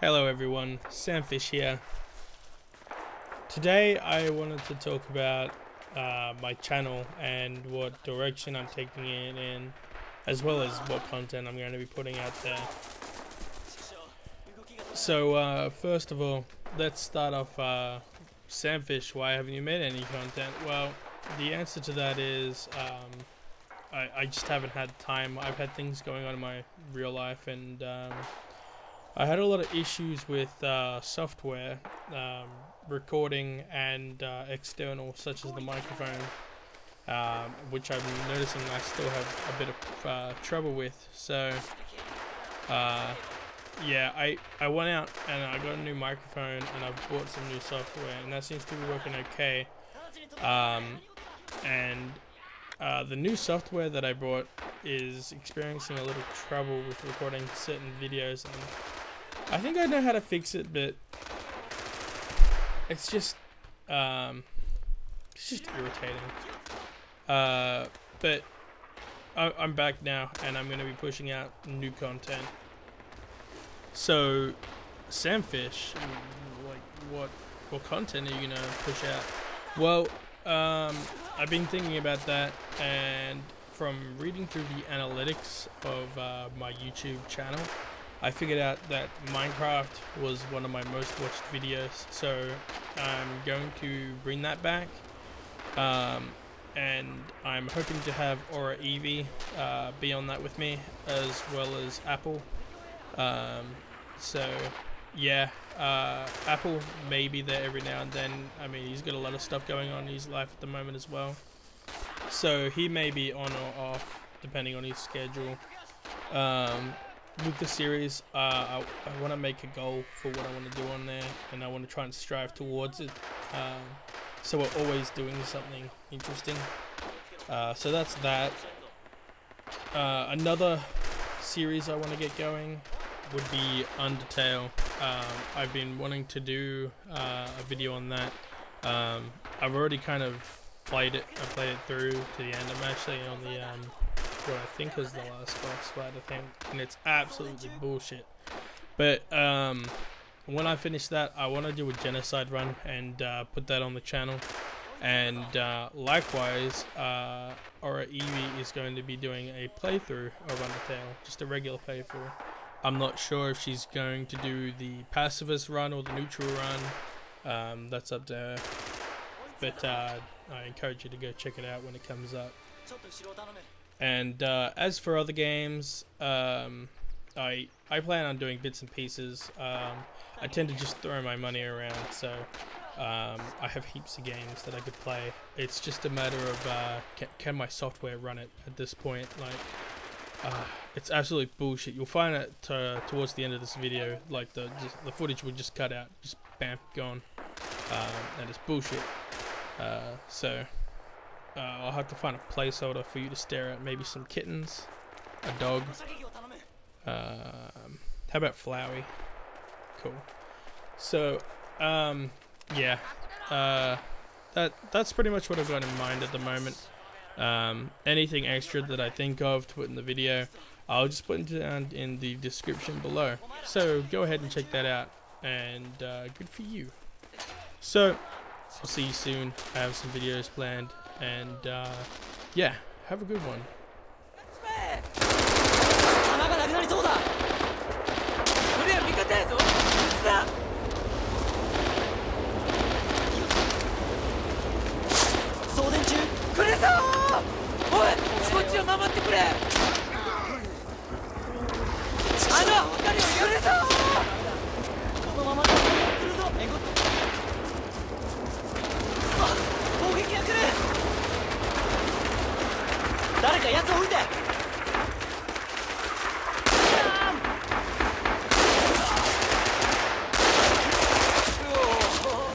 Hello everyone, Samfish here. Today I wanted to talk about my channel and what direction I'm taking it in, as well as what content I'm going to be putting out there. So first of all, let's start off. Samfish, why haven't you made any content? Well, the answer to that is I just haven't had time. I've had things going on in my real life, and I had a lot of issues with software, recording and external, such as the microphone, which I've been noticing I still have a bit of trouble with. So yeah, I went out and I got a new microphone and I've bought some new software, and that seems to be working okay. The new software that I bought is experiencing a little trouble with recording certain videos, and I think I know how to fix it, but it's just irritating. But I'm back now, and I'm going to be pushing out new content. So, Samfish, like, what content are you going to push out? Well, I've been thinking about that, and from reading through the analytics of my YouTube channel, I figured out that Minecraft was one of my most watched videos, so I'm going to bring that back, and I'm hoping to have Aura Eevee be on that with me, as well as Apple. So yeah, Apple may be there every now and then. I mean, he's got a lot of stuff going on in his life at the moment as well, so he may be on or off depending on his schedule. With the series, I want to make a goal for what I want to do on there, and I want to try and strive towards it, so we're always doing something interesting. So that's that. Another series I want to get going would be Undertale. I've been wanting to do a video on that. I've already kind of played it. I played it through to the end. I'm actually on the what I think is the last boss fight, I think, and it's absolutely bullshit. But when I finish that, I want to do a genocide run and put that on the channel. And likewise, Aura Eevee is going to be doing a playthrough of Undertale, just a regular playthrough. I'm not sure if she's going to do the pacifist run or the neutral run. That's up to her. But I encourage you to go check it out when it comes up. And as for other games, I plan on doing bits and pieces. I tend to just throw my money around, so I have heaps of games that I could play. It's just a matter of can my software run it at this point? Like, it's absolute bullshit. You'll find it towards the end of this video, like the footage will just cut out, just bam, gone, and it's bullshit. So I'll have to find a placeholder for you to stare at. Maybe some kittens, a dog. How about Flowey? Cool. So yeah, that's pretty much what I've got in mind at the moment. Anything extra that I think of to put in the video, I'll just put it down in the description below, so go ahead and check that out, and good for you. So I'll see you soon. I have some videos planned, and yeah, have a good one.